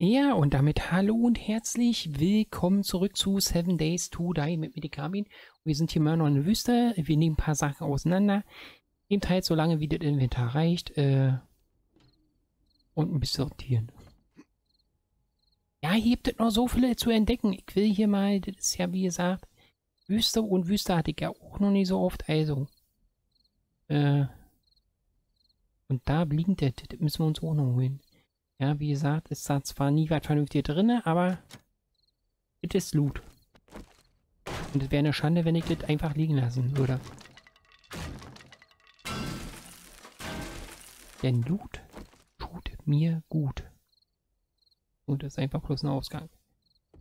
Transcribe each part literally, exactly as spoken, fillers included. Ja, und damit hallo und herzlich willkommen zurück zu seven Days to Die mit Medikamin. Wir sind hier mal noch in der Wüste, wir nehmen ein paar Sachen auseinander. Nehmt halt so lange, wie das Inventar reicht. Äh, und ein bisschen sortieren. Ja, hier gibt es noch so viele zu entdecken. Ich will hier mal, das ist ja wie gesagt, Wüste und Wüste hatte ich ja auch noch nicht so oft. Also, äh, und da blinkt das, das müssen wir uns auch noch holen. Ja, wie gesagt, ist da zwar nie was vernünftig drin, aber es ist Loot. Und es wäre eine Schande, wenn ich das einfach liegen lassen würde. Denn Loot tut mir gut. Und das ist einfach bloß ein Ausgang.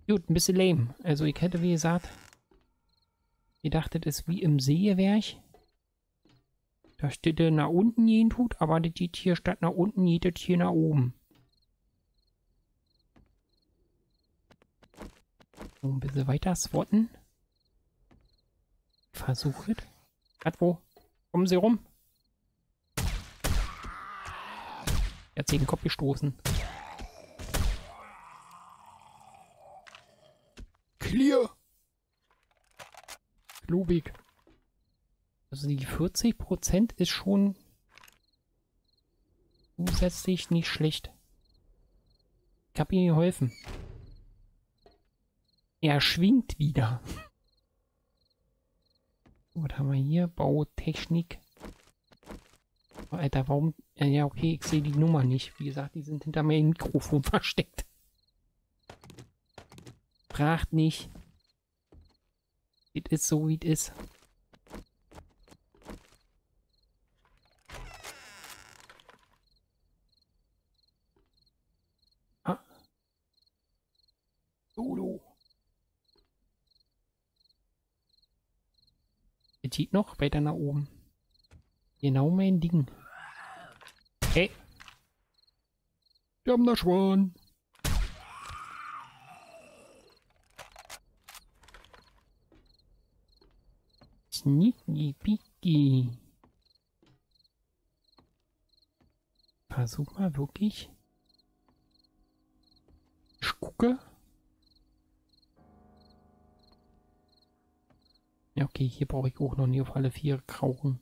Gut, ein bisschen lame. Also ich hätte, wie gesagt, gedacht, das ist wie im Sägewerk. Da steht nach unten gehen tut, aber das geht hier statt nach unten, geht das hier nach oben. So, ein bisschen weiter swatten. Versuche es. Grad wo? Kommen Sie rum. Er hat sich den Kopf gestoßen. Clear! Lubig. Also die vierzig Prozent ist schon zusätzlich nicht schlecht. Ich habe ihm geholfen. Er schwingt wieder. Was haben wir hier? Bautechnik. Alter, warum? Ja, okay, ich sehe die Nummer nicht. Wie gesagt, die sind hinter mir im Mikrofon versteckt. Fragt nicht. Es ist so, wie es ist. Ah. Solo. Es geht noch weiter nach oben. Genau mein Ding. Hey. Wir haben da Schwan. Sneaky Peaky. Versuch mal wirklich. Ich gucke. Ja, okay, hier brauche ich auch noch nie auf alle vier krauchen.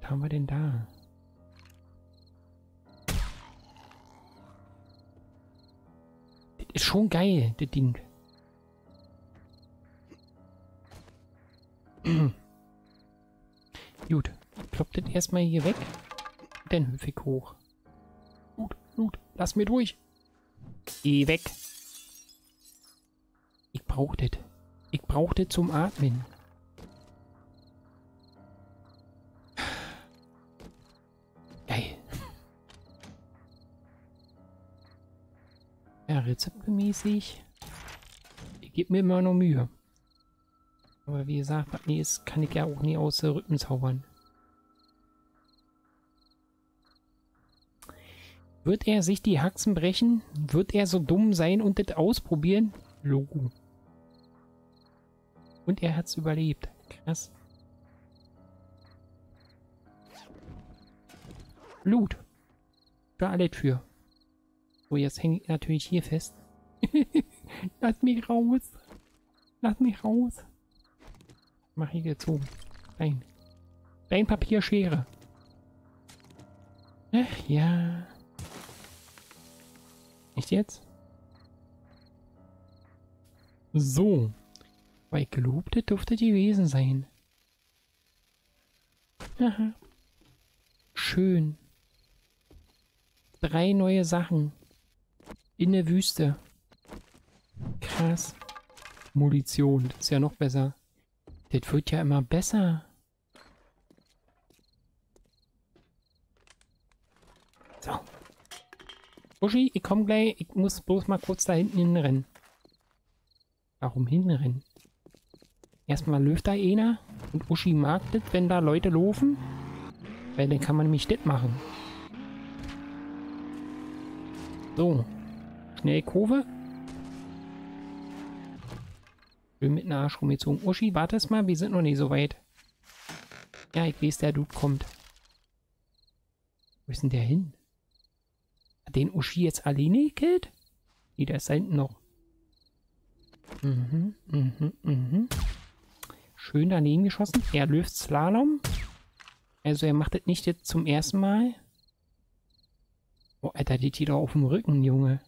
Was haben wir denn da? Das ist schon geil, das Ding. Gut, ich klopp das erstmal hier weg. Dann hüpf ich hoch. Gut, gut, lass mir durch. Geh weg. Ich brauch das. Ich brauch das zum Atmen. Geil. Ja, rezeptmäßig. Ich gebe mir immer noch Mühe. Aber wie gesagt, was nie ist, kann ich ja auch nie aus der Rücken zaubern. Wird er sich die Haxen brechen? Wird er so dumm sein und das ausprobieren? Logo. Und er hat's überlebt. Krass. Blut. Da alles für. So, jetzt hänge ich natürlich hier fest. Lass mich raus. Lass mich raus. Mach ich jetzt oben. Nein. Dein Papier, Schere. Ach ja. Nicht jetzt? So. Weil gelobte dürfte die Wesen sein. Aha. Schön. Drei neue Sachen. In der Wüste. Krass. Munition. Das ist ja noch besser. Das wird ja immer besser. So. Uschi, ich komme gleich. Ich muss bloß mal kurz da hinten hinrennen. Warum hinrennen? Erstmal läuft da einer. Und Uschi mag das, wenn da Leute laufen. Weil dann kann man nämlich das machen. So. Schnell Kurve. Schön mit einer Arsch rumgezogen. Uschi, warte es mal, wir sind noch nicht so weit. Ja, ich weiß, der Dude kommt. Wo ist denn der hin? Hat den Uschi jetzt alleine gekillt? Nee, der ist da hinten noch. Mhm, mhm, mhm. Schön daneben geschossen. Er löst Slalom. Also er macht das nicht jetzt zum ersten Mal. Oh, Alter, die Tiere auf dem Rücken, Junge.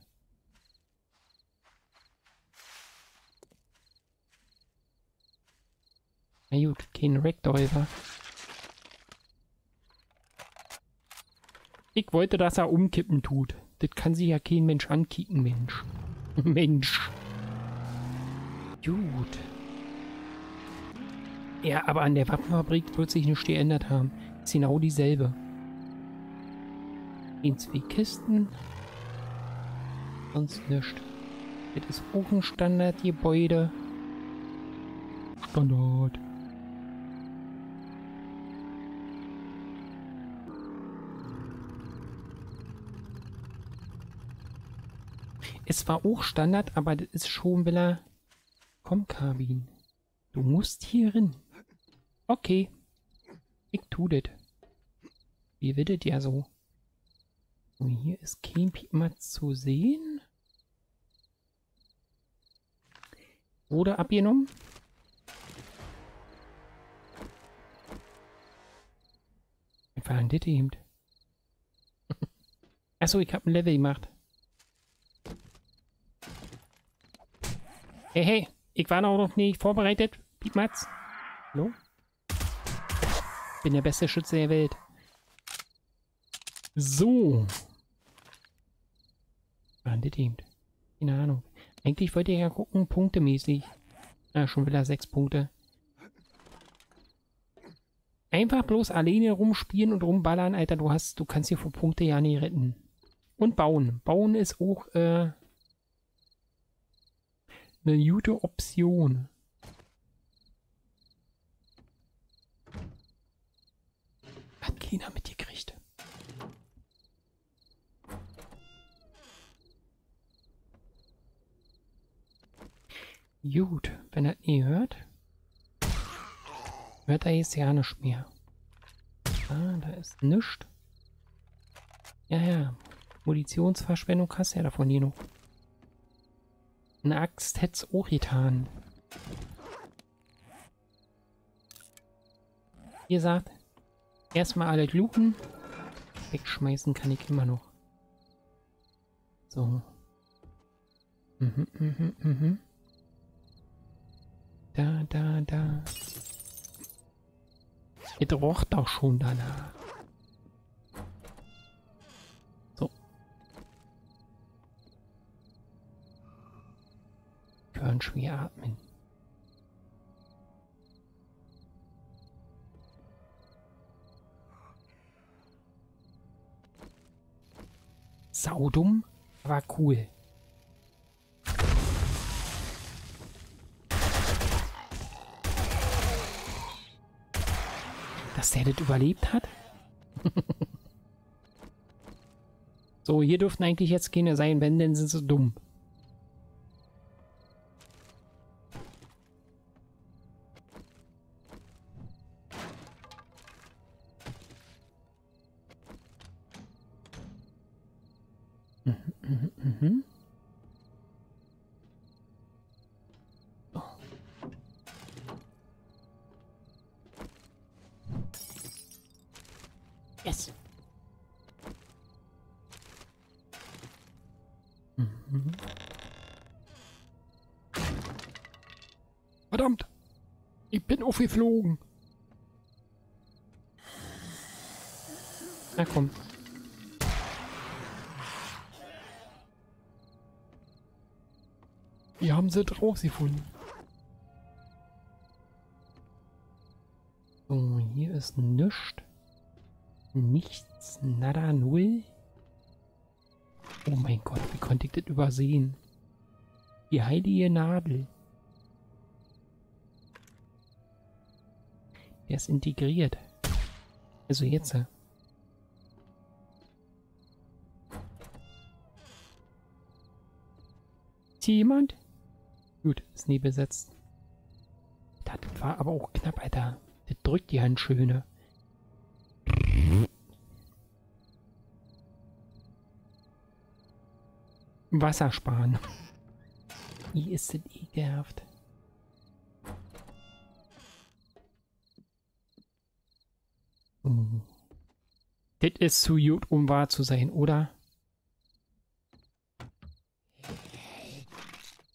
Na gut, kein Ragdolver. Ich wollte, dass er umkippen tut. Das kann sich ja kein Mensch ankicken, Mensch. Mensch. Gut. Ja, aber an der Waffenfabrik wird sich nichts geändert haben. Ist genau dieselbe. In zwei Kisten. Sonst nichts. Das ist auch ein Standardgebäude. Standard. Es war auch Standard, aber das ist schon wieder... Komm, Carbin. Du musst hier hin. Okay. Ich tu das. Wie wird das ja so? So, hier ist kein Piep mehr zu sehen. Wurde abgenommen. Was war denn das eben? Achso, ich hab ein Level gemacht. Hey, hey, ich war noch nicht vorbereitet, Piepmatz. Hallo? Ich bin der beste Schütze der Welt. So. Waren das eben? Keine Ahnung. Eigentlich wollte ich ja gucken, punktemäßig. Ah, schon wieder sechs Punkte. Einfach bloß alleine rumspielen und rumballern, Alter. Du hast, du kannst hier vor Punkte ja nie retten. Und bauen. Bauen ist auch, äh... eine gute Option. Hat keiner mitgekriegt. Gut, wenn er nie hört, hört er jetzt ja nicht mehr. Ah, da ist nichts. Ja, ja. Munitionsverschwendung hast du ja davon, Nino. Eine Axt hätte es auch getan. Wie gesagt, erstmal alle Luken. Wegschmeißen kann ich immer noch. So. Mhm, mhm, mhm. Da, da, da. Es rocht doch schon danach. Hören schwer atmen. Saudumm, aber cool. Dass der das überlebt hat? So, hier dürften eigentlich jetzt keine sein, wenn, denn sind sie dumm. Verdammt! Ich bin aufgeflogen! Na komm. Wie haben sie rausgefunden? So, hier ist nichts. Nichts, nada, null. Oh mein Gott, wie konnte ich das übersehen? Die heilige Nadel. Der ist integriert. Also jetzt. Ist hier jemand? Gut, ist nie besetzt. Das war aber auch knapp, Alter. Das drückt die Hand schöne. Wasser sparen. Hier ist es ekelhaft. Hm. Das ist zu gut, um wahr zu sein, oder?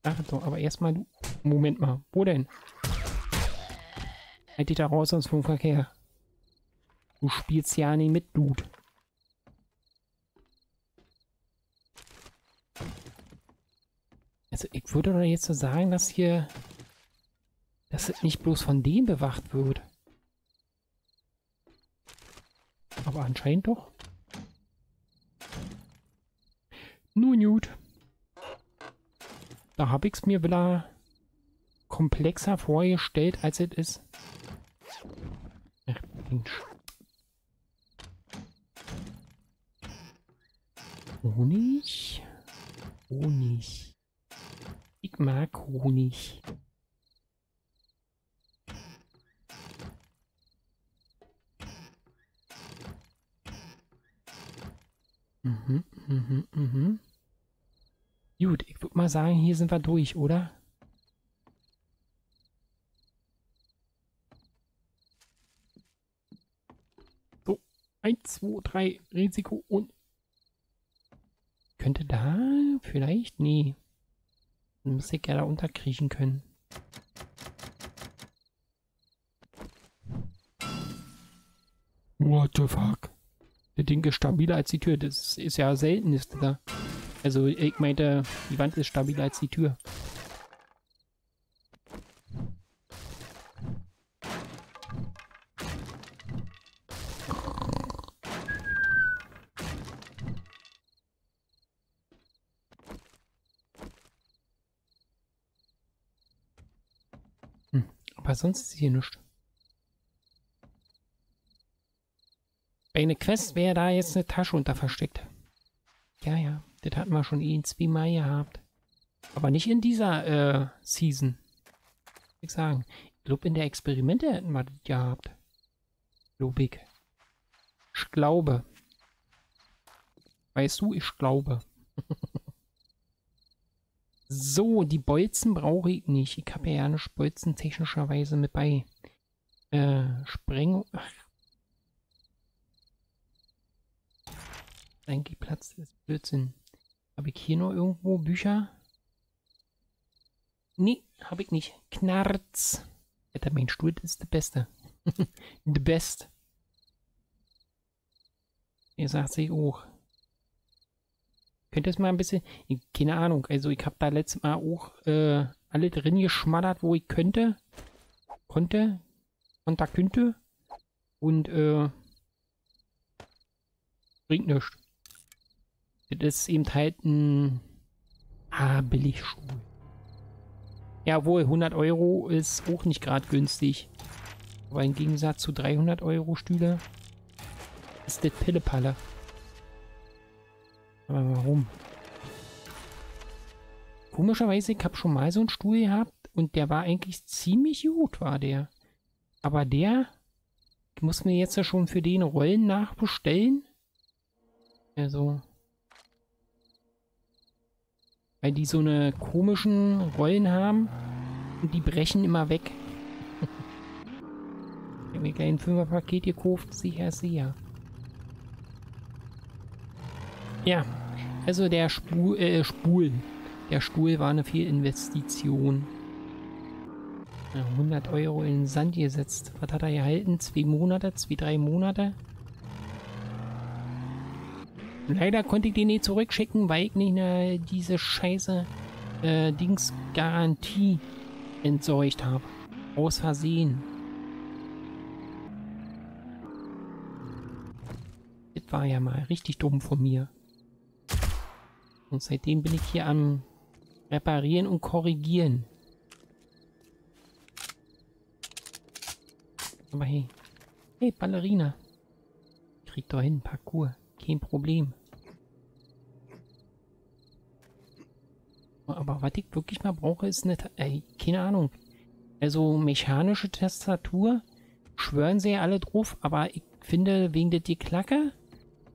Ach doch, aber erstmal du. Moment mal, wo denn? Halt dich da raus aus dem Verkehr. Du spielst ja nicht mit, Dude. Also ich würde doch jetzt so sagen, dass hier, dass es nicht bloß von dem bewacht wird. Aber anscheinend doch. Nun gut. Da habe ich es mir wieder komplexer vorgestellt, als es ist. Ach, Mensch. Honig? Honig. Ich mag Honig. Mhm, mhm, mhm. Gut, ich würde mal sagen, hier sind wir durch, oder? So, eins, zwei, drei, Risiko und... Könnte da vielleicht? Nee. Dann müsste ich ja da unterkriechen können. What the fuck? Der Ding ist stabiler als die Tür. Das ist ja selten, ist da. Also, ich meinte, die Wand ist stabiler als die Tür. Hm. Aber sonst ist hier nichts. Bei einer Quest wäre da jetzt eine Tasche unter versteckt. Ja, ja. Das hatten wir schon eh zweimal gehabt. Aber nicht in dieser äh, Season. Ich sagen. Ich glaube, in der Experimente hätten wir das gehabt. Glaube ich. Ich glaube. Weißt du, ich glaube. So, die Bolzen brauche ich nicht. Ich habe ja nicht Bolzen technischerweise mit bei äh, Sprengung. Ach. Eigentlich Platz ist Blödsinn. Habe ich hier noch irgendwo Bücher? Nee, habe ich nicht. Knarz. Alter, mein Stuhl ist der Beste. The best. Ihr sagt sich auch. Könnt ihr es mal ein bisschen... Keine Ahnung. Also ich habe da letztes Mal auch äh, alle drin geschmattert, wo ich könnte. Konnte. Und da könnte. Und äh... bringt nichts. Das ist eben halt ein ah, Billigstuhl. Jawohl, hundert Euro ist auch nicht gerade günstig. Aber im Gegensatz zu dreihundert Euro Stühle ist das Pillepalle. Aber warum? Komischerweise, ich habe schon mal so einen Stuhl gehabt und der war eigentlich ziemlich gut, war der. Aber der, ich muss mir jetzt ja schon für den Rollen nachbestellen. Also... Weil die so eine komischen Rollen haben und die brechen immer weg. Ich habe mir gleich ein Fünferpaket gekauft, sicher, sicher. Ja, also der Spul, äh, Spul. Der Stuhl war eine Fehlinvestition. hundert Euro in den Sand gesetzt. Was hat er gehalten? Zwei Monate, zwei, drei Monate? Leider konnte ich den nicht zurückschicken, weil ich nicht äh, diese scheiße äh, Dings-Garantie entsorgt habe. Aus Versehen. Das war ja mal richtig dumm von mir. Und seitdem bin ich hier am Reparieren und Korrigieren. Aber hey, hey Ballerina. Krieg doch hin, Parcours. Kein Problem. Aber was ich wirklich mal brauche, ist eine... Äh, keine Ahnung. Also mechanische Tastatur schwören sie ja alle drauf, aber ich finde, wegen der die Klacke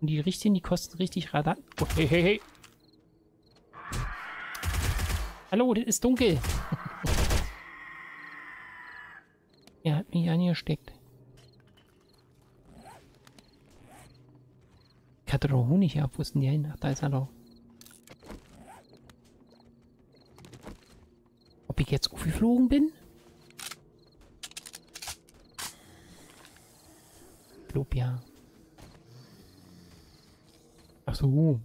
und die richtigen, die kosten richtig Radar... Oh, hey, hey, hey! Hallo, das ist dunkel. Er hat mich angesteckt. Ich hatte doch Honig ab. Wo ist denn der hin? Ach, da ist er doch. Ob ich jetzt aufgeflogen bin? Ich glaube ja. Ach so.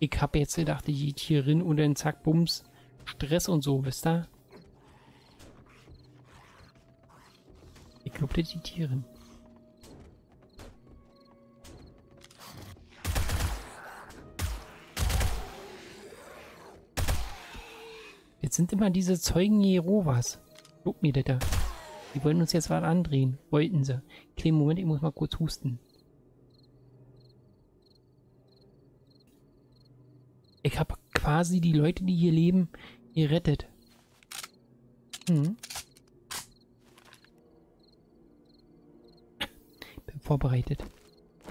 Ich habe jetzt gedacht, ich gehe hier rein und dann zack, bums. Stress und so, wisst ihr? Ich glaube, das die Tiere. Jetzt sind immer diese Zeugen Jehovas. Lob mir das da. Die wollen uns jetzt was andrehen. Wollten sie. Kleinen Moment, ich muss mal kurz husten. Ich habe quasi die Leute, die hier leben, gerettet. Hm. Bin vorbereitet.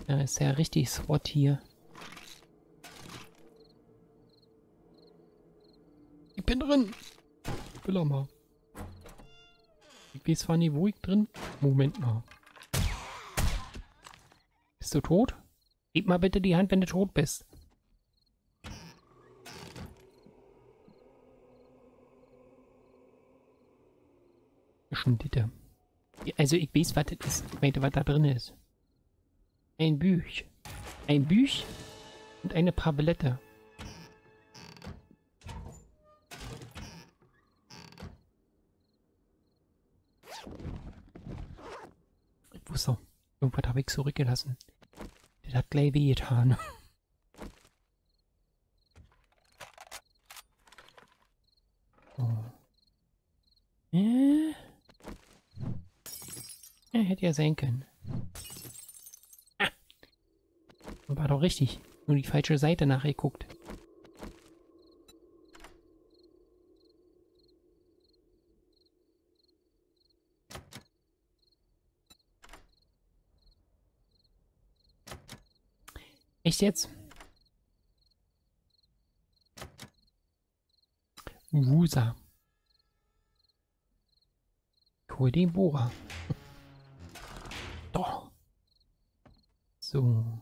Da ist ja richtig SWAT hier. Ich bin drin. Ich will auch mal. Ich weiß zwar nicht, wo ich drin. Moment mal. Bist du tot? Gib mal bitte die Hand, wenn du tot bist. Bitte. Also ich weiß, was das ist. Ich meine, was da drin ist. Ein Büch. Ein Büch und eine paar Blätter. Ich wusste, irgendwas habe ich zurückgelassen. Das hat gleich wehgetan. Hätte ja sein können. Ah. War doch richtig. Nur die falsche Seite nachgeguckt. Echt jetzt? Wusa. Ich hol den Bohrer. So.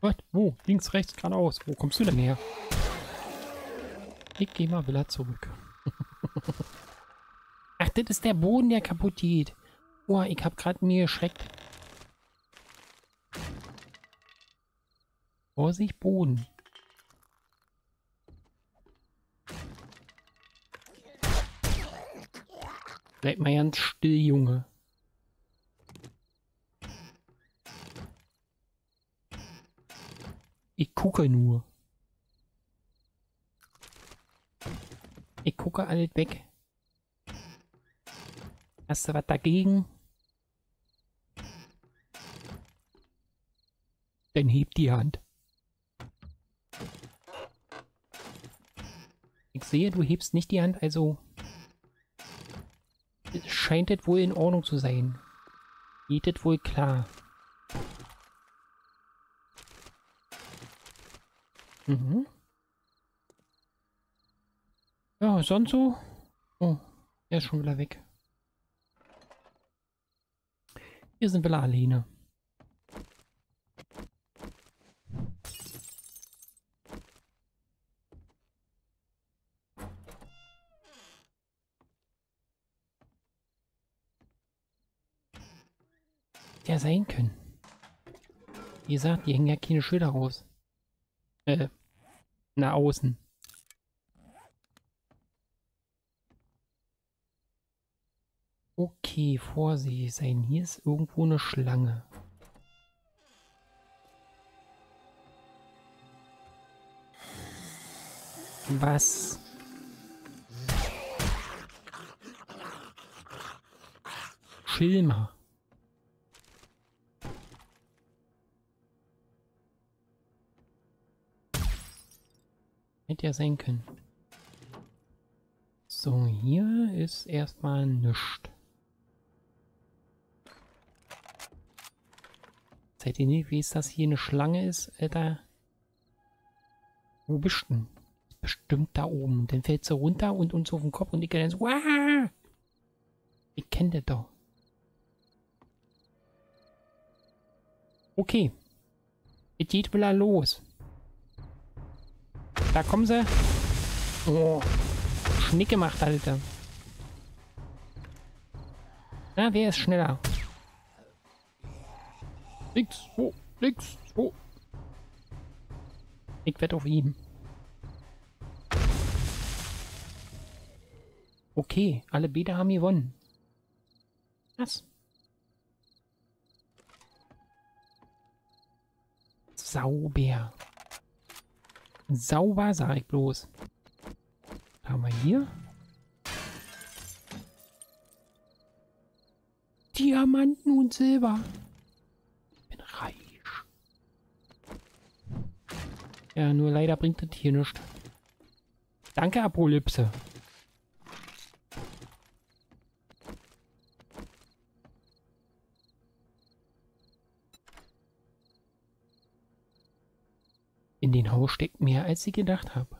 Was? Wo? Links, rechts, geradeaus. Wo kommst du denn her? Ich geh mal wieder zurück. Ach, das ist der Boden, der kaputt geht. Boah, ich hab grad mir erschreckt. Vorsicht, Boden. Bleib mal ganz still, Junge. Ich gucke nur. Ich gucke alles weg. Hast du was dagegen? Dann heb die Hand. Ich sehe, du hebst nicht die Hand, also... Scheint es wohl in Ordnung zu sein. Geht es wohl klar. Mhm. Ja, sonst so. Oh, er ist schon wieder weg. Hier sind wir alleine. Ja, sein können. Wie gesagt, die hängen ja keine Schilder raus. Äh, nach außen. Okay, vorsichtig sein. Hier ist irgendwo eine Schlange. Was? Chill mal. Hätte ja sein können. So, hier ist erstmal nichts. Seid ihr nicht, wie ist das hier eine Schlange ist, Alter? Wo bist du denn? Bestimmt da oben. Dann fällt sie runter und uns auf den Kopf und ich kann dann so. Wah! Ich kenne das doch. Okay. Es geht wieder los. Da kommen sie. Oh. Schnick gemacht, Alter. Na, wer ist schneller? Nix, oh, nix, oh. Ich wette auf ihn. Okay, alle Bäder haben gewonnen. Was? Sauber. Sauber, sag ich bloß. Haben wir hier? Diamanten und Silber. Ich bin reich. Ja, nur leider bringt das hier nichts. Danke, Apokalypse. In den Haus steckt mehr, als ich gedacht habe.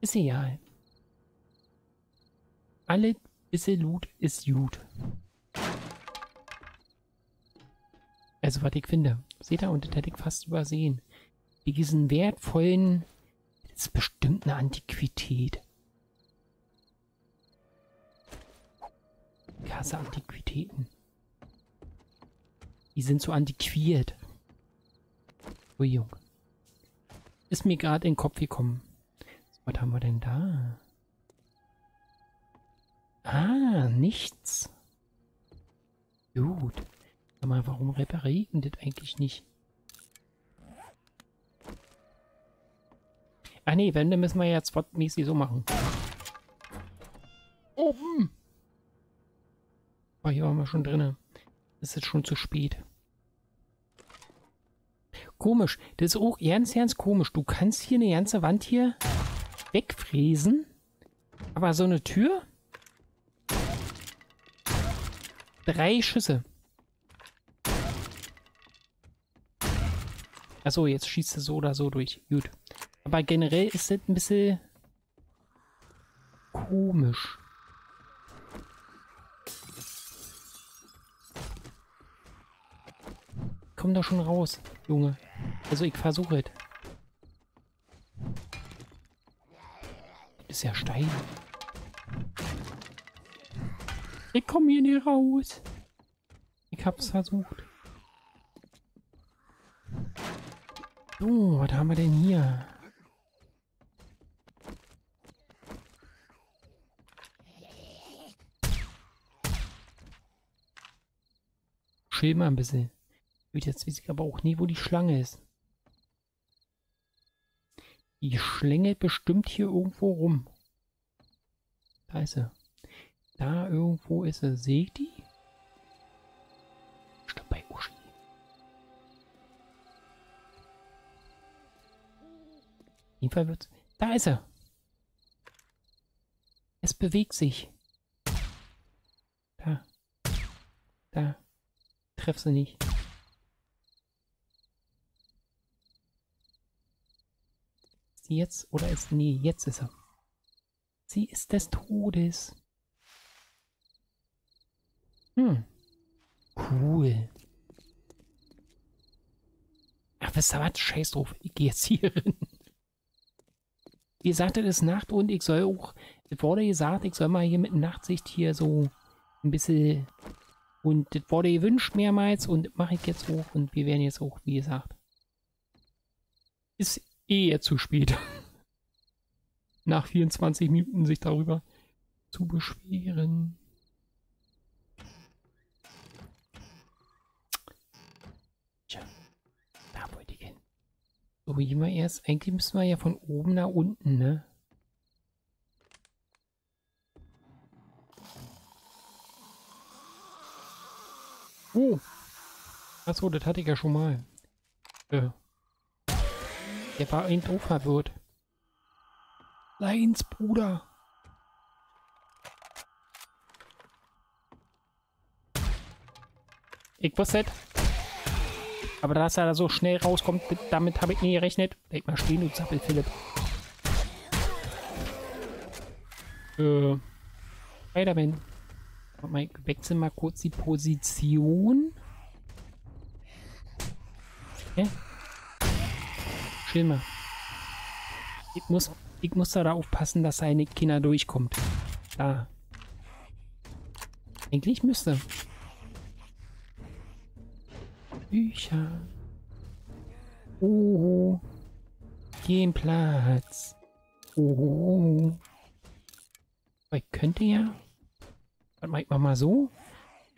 Ist egal. Alle bisschen Loot ist gut. Also, was ich finde. Seht ihr, und das hätte ich fast übersehen. Diesen wertvollen. Das ist bestimmt eine Antiquität. Ich hasse Antiquitäten. Die sind so antiquiert. Entschuldigung. Ist mir gerade in den Kopf gekommen. Was haben wir denn da? Ah, nichts. Gut. Sag mal, warum repariert das eigentlich nicht? Ah ne, Wände müssen wir jetzt spotmäßig so machen. Oben! Oh, hier waren wir schon drin. Ist jetzt schon zu spät. Komisch. Das ist auch ganz, ganz komisch. Du kannst hier eine ganze Wand hier wegfräsen. Aber so eine Tür? Drei Schüsse. Achso, jetzt schießt er so oder so durch. Gut. Aber generell ist das ein bisschen komisch. Ich komm da schon raus, Junge. Also ich versuche es. Ist ja steil. Ich komme hier nicht raus. Ich hab's versucht. So, was haben wir denn hier? Chill mal ein bisschen. Jetzt weiß ich aber auch nie, wo die Schlange ist. Die schlängelt bestimmt hier irgendwo rum. Da ist sie. Da irgendwo ist er. Seht die? Stimmt bei Uschi. Jedenfalls wird's. Da ist er. Es bewegt sich. Da. Da. Treff sie nicht. Ist sie jetzt oder ist. Nee, jetzt ist er. Sie ist des Todes. Hm. Cool. Ach, wisst ihr was? Scheiß drauf. Ich gehe jetzt hier hin. Ihr sagtet, es ist Nacht und ich soll auch. Es wurde gesagt, ich soll mal hier mit Nachtsicht hier so ein bisschen. Und das wurde gewünscht mehrmals und mache ich jetzt hoch und wir werden jetzt hoch, wie gesagt. Ist eher zu spät. Nach vierundzwanzig Minuten sich darüber zu beschweren. So, hier mal erst. Eigentlich müssen wir ja von oben nach unten, ne? Oh! Achso, das hatte ich ja schon mal. Äh. Der war ein doof verwirrt. Leins, Bruder! Ich wusste es. Aber dass er da so schnell rauskommt, damit habe ich nie gerechnet. Bleib mal stehen, du Zappel, Philipp. Äh. Spider-Man. Ich wechsle mal kurz die Position. Okay. Chill mal. Ich muss, ich muss da aufpassen, dass seine Kinder durchkommt. Da. Eigentlich müsste. Bücher. Oho. Gehen Platz. Oho. Ich könnte ja. Warte mal, ich mach mal so.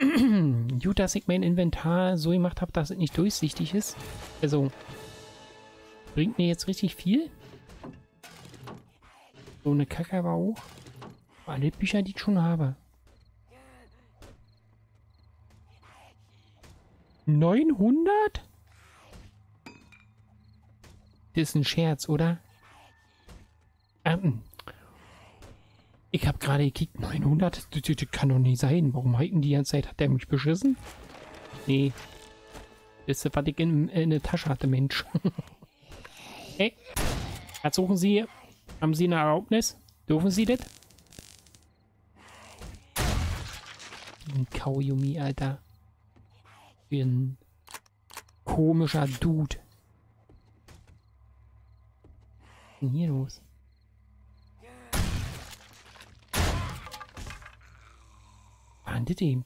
Gut, dass ich mein Inventar so gemacht habe, dass es nicht durchsichtig ist. Also. Bringt mir jetzt richtig viel. So eine Kacke aber auch. Alle Bücher, die ich schon habe. neunhundert? Das ist ein Scherz, oder? Ähm. Ich habe gerade gekickt, neunhundert? Das, das, das kann doch nicht sein. Warum hiken die ganze Zeit? Hat der mich beschissen? Nee. Das ist, was ich in, in der Tasche hatte, Mensch. Hey, was suchen Sie? Haben Sie eine Erlaubnis? Dürfen Sie das? Ein Kaugummi, Alter. Ein komischer Dude. Was ist denn hier los? Waren das eben?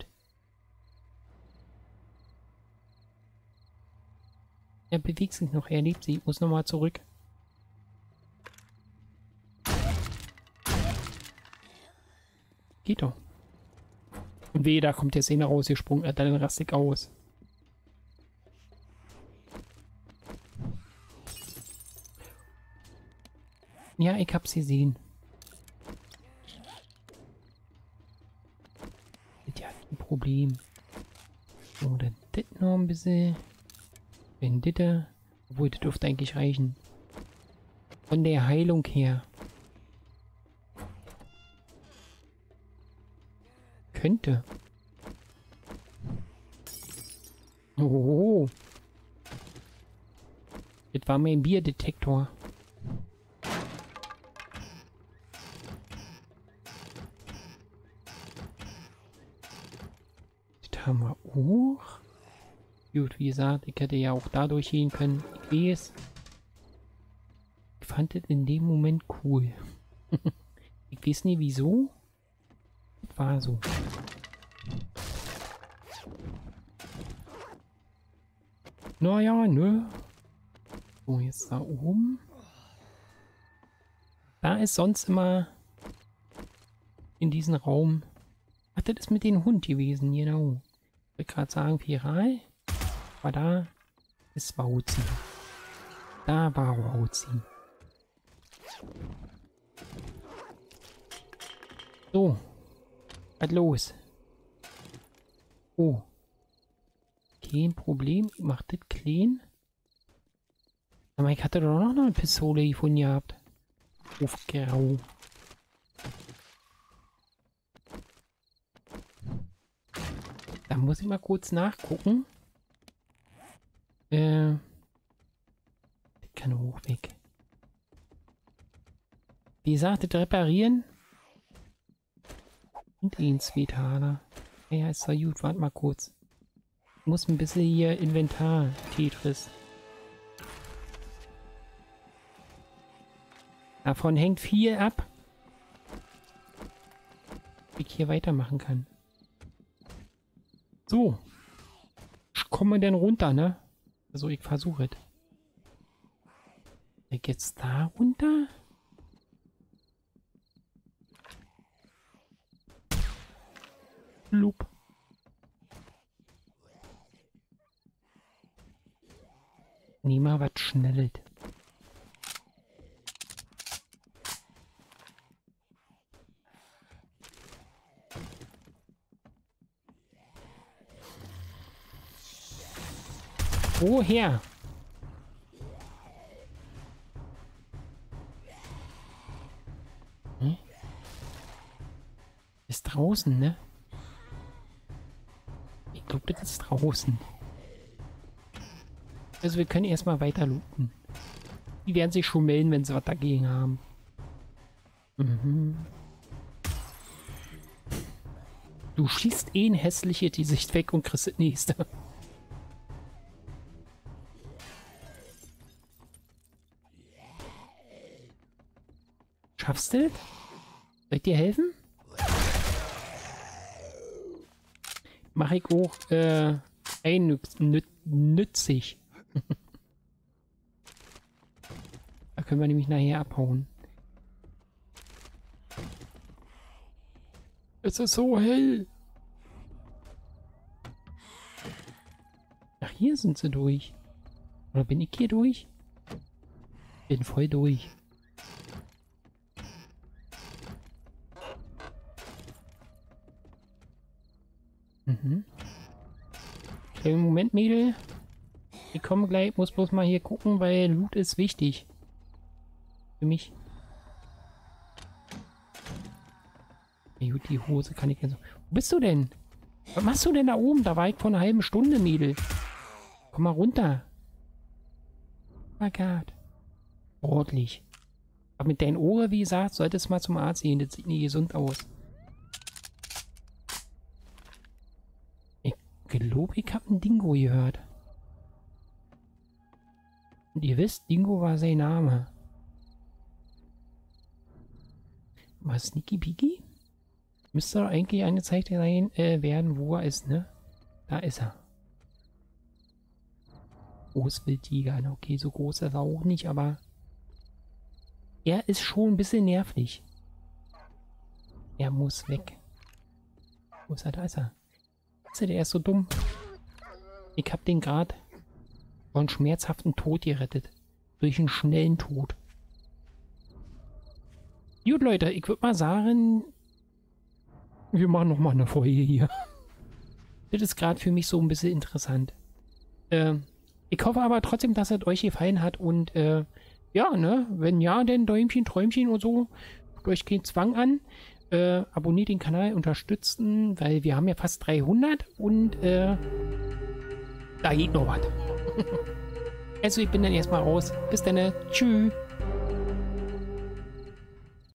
Er bewegt sich noch, er lebt sie. Ich muss nochmal zurück. Geht doch. Und weh, da kommt der Szene rausgesprungen, hat dann rastig aus. Ja, ich hab's gesehen. Das hat ein Problem. Oder das noch ein bisschen. Wenn das, obwohl das dürfte eigentlich reichen. Von der Heilung her. Könnte. Oh. Das war mein Bierdetektor. Das haben wir auch. Gut, wie gesagt, ich hätte ja auch dadurch gehen können. Ich weiß. Ich fand das in dem Moment cool. Ich weiß nie wieso. Das war so. Naja, nö. So, jetzt da oben. Da ist sonst immer in diesem Raum. Ach, das ist mit dem Hund gewesen, genau. Ich will gerade sagen, viral. Aber da ist Wauzi. Da war Wauzi. So. Was los? Oh. Kein Problem, ich mach das clean. Aber ich hatte doch noch eine Pistole gefunden gehabt. Auf Grau. Da muss ich mal kurz nachgucken. Äh. Ich kann hoch weg. Wie gesagt, das reparieren. Und ihn, Sweethaler. Ja, ist doch gut, warte mal kurz. Muss ein bisschen hier Inventar, Tetris. Davon hängt viel ab, wie ich hier weitermachen kann. So. Ich komme denn runter, ne? Also ich versuche es. Ich jetzt da runter? Loop. Nimm mal was Schnelles. Woher? Hm? Ist draußen, ne? Krypta ist draußen. Also wir können erstmal weiter looten. Die werden sich schon melden, wenn sie was dagegen haben. Mhm. Du schießt eh ein hässliches Gesicht weg und kriegst das nächste. Schaffst du das? Soll ich dir helfen? Mache ich auch äh, einnützig. Da können wir nämlich nachher abhauen. Es ist so hell. Ach, hier sind sie durch. Oder bin ich hier durch? Bin voll durch. Mhm. Okay, Moment, Mädel. Ich komme gleich, muss bloß mal hier gucken, weil Loot ist wichtig. Für mich. Gut, die Hose kann ich jetzt. Wo bist du denn? Was machst du denn da oben? Da war ich vor einer halben Stunde, Mädel. Komm mal runter. Oh mein Gott. Ordentlich. Aber mit deinen Ohren, wie gesagt, solltest du mal zum Arzt gehen. Das sieht nicht gesund aus. Ich glaube, ich habe einen Dingo gehört. Und ihr wisst, Dingo war sein Name. Was, Sneaky Piki? Müsste eigentlich angezeigt sein, äh, werden, wo er ist, ne? Da ist er. Großwildtiger, okay, so groß ist er auch nicht, aber er ist schon ein bisschen nervig. Er muss weg. Wo ist er? Da ist er. Ist er, der ist so dumm. Ich hab den gerade von schmerzhaften Tod gerettet. Durch einen schnellen Tod. Gut, Leute, ich würde mal sagen, wir machen nochmal eine Folge hier. Das ist gerade für mich so ein bisschen interessant. Äh, ich hoffe aber trotzdem, dass es euch gefallen hat. Und äh, ja, ne? Wenn ja, dann Däumchen, Träumchen und so. Tut euch keinen Zwang an. Äh, abonniert den Kanal, unterstützt ihn, weil wir haben ja fast dreihundert. Und äh, da geht noch was. Also ich bin dann erstmal raus. Bis dann. Tschüss.